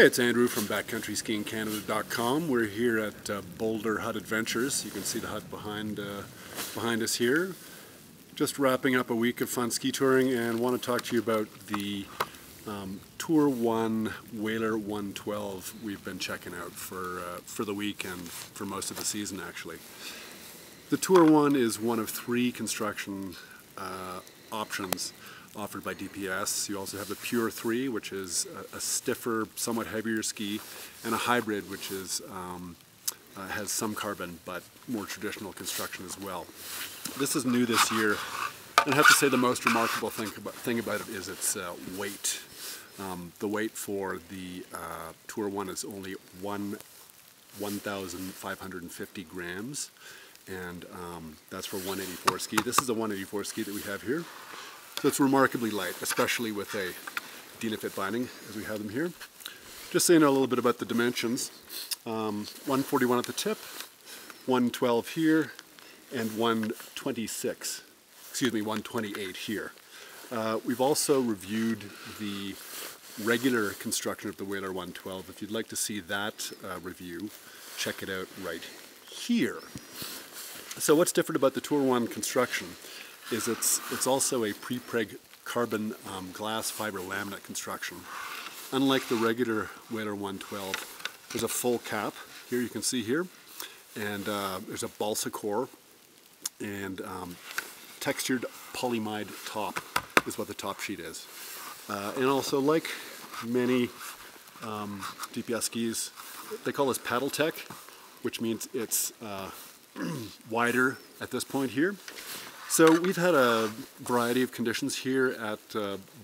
Hey, it's Andrew from BackcountrySkiingCanada.com. We're here at Boulder Hut Adventures. You can see the hut behind us here. Just wrapping up a week of fun ski touring and want to talk to you about the Tour 1 Wailer 112 we've been checking out for the week and for most of the season, actually. The Tour 1 is one of three construction options offered by DPS. You also have the Pure 3, which is a stiffer, somewhat heavier ski, and a hybrid, which is has some carbon but more traditional construction as well. This is new this year, and I have to say the most remarkable thing about it is its weight. The weight for the Tour 1 is only 1,550 grams, and that's for 184 ski. This is a 184 ski that we have here. So it's remarkably light, especially with a Dynafit binding, as we have them here. Just so you know a little bit about the dimensions, 141 at the tip, 112 here, and 128 here. We've also reviewed the regular construction of the Wailer 112. If you'd like to see that review, check it out right here. So what's different about the Tour 1 construction is it's also a pre-preg carbon glass fiber laminate construction. Unlike the regular Wailer 112, there's a full cap, here you can see here, and there's a balsa core, and textured polyamide top is what the top sheet is. And also, like many DPS skis, they call this paddle tech, which means it's wider at this point here. So we've had a variety of conditions here at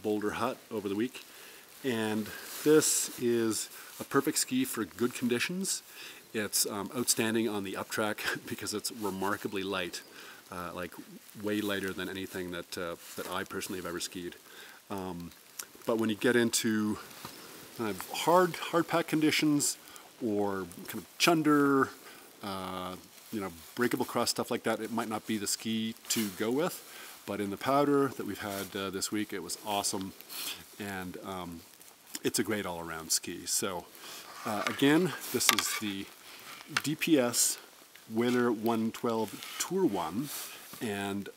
Boulder Hut over the week, and this is a perfect ski for good conditions. It's outstanding on the uptrack because it's remarkably light, like way lighter than anything that, that I personally have ever skied. But when you get into kind of hard pack conditions or kind of chunder, you know, breakable cross, stuff like that, it might not be the ski to go with, but in the powder that we've had this week, it was awesome, and it's a great all-around ski. So again, this is the DPS Wailer 112 Tour 1, and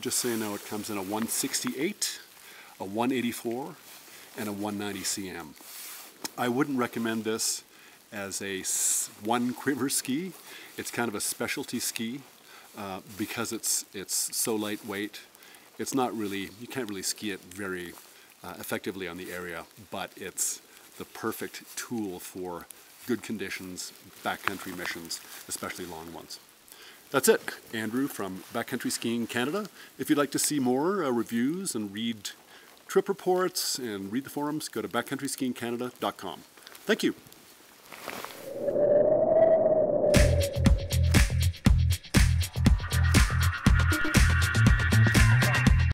just so you know, it comes in a 168, a 184, and a 190 cm. I wouldn't recommend this as a one quiver ski. It's kind of a specialty ski because it's so lightweight. It's not really, you can't really ski it very effectively on the area, but it's the perfect tool for good conditions, backcountry missions, especially long ones. That's it. Andrew from Backcountry Skiing Canada. If you'd like to see more reviews and read trip reports and read the forums, go to BackcountrySkiingCanada.com. Thank you.